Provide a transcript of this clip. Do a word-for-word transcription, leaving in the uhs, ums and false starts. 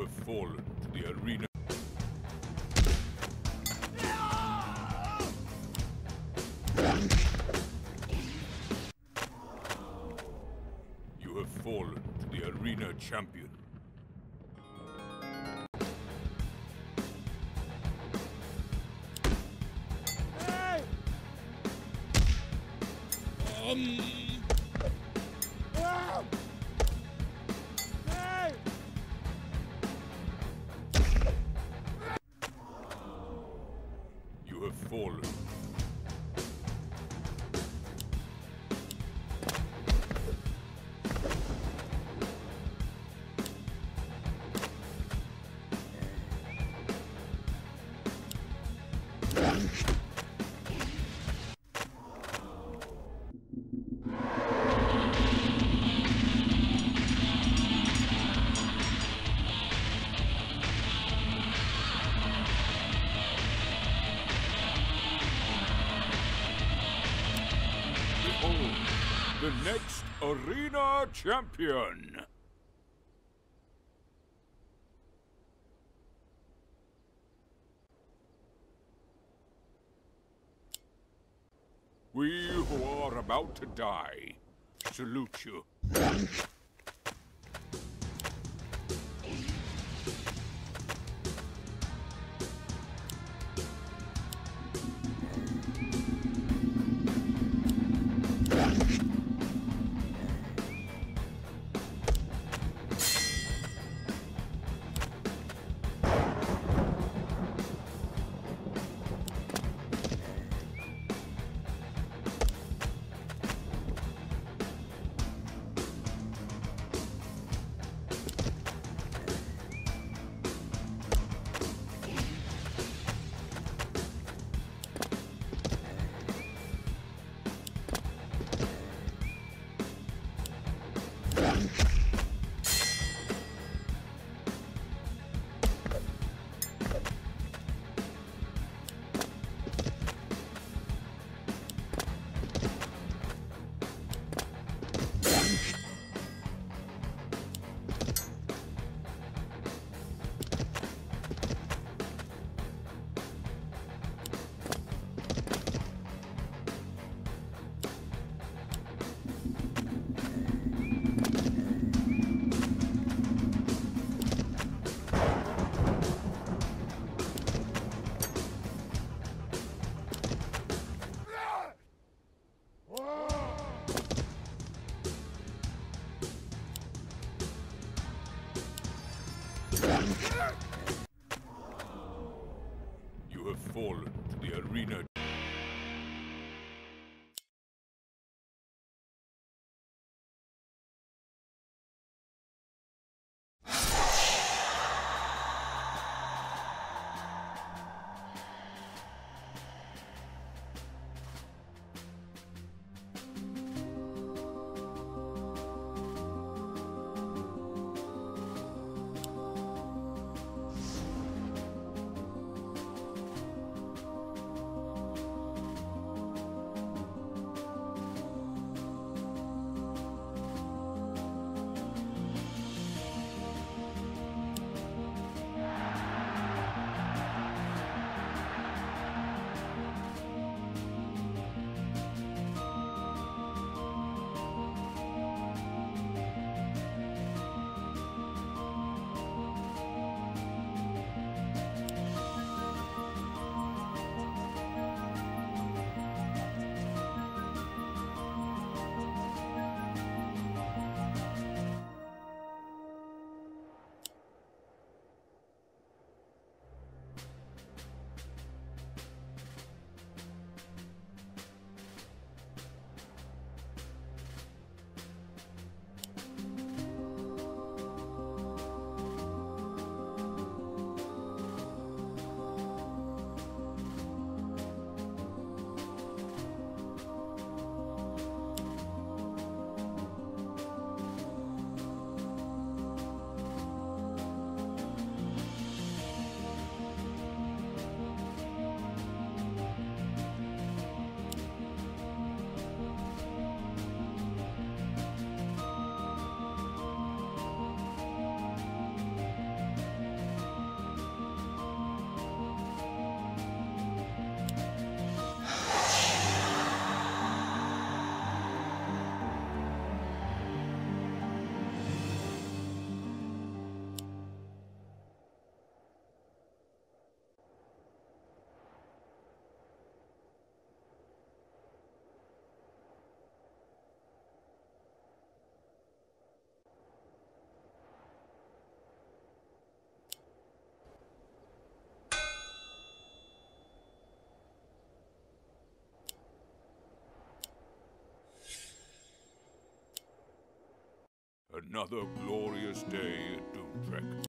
have fallen to the arena. You have fallen to the arena champion. Hey! Um... Fallen. The next arena champion. We who are about to die salute you. You have fallen to the arena. Another glorious day at Doom Trek.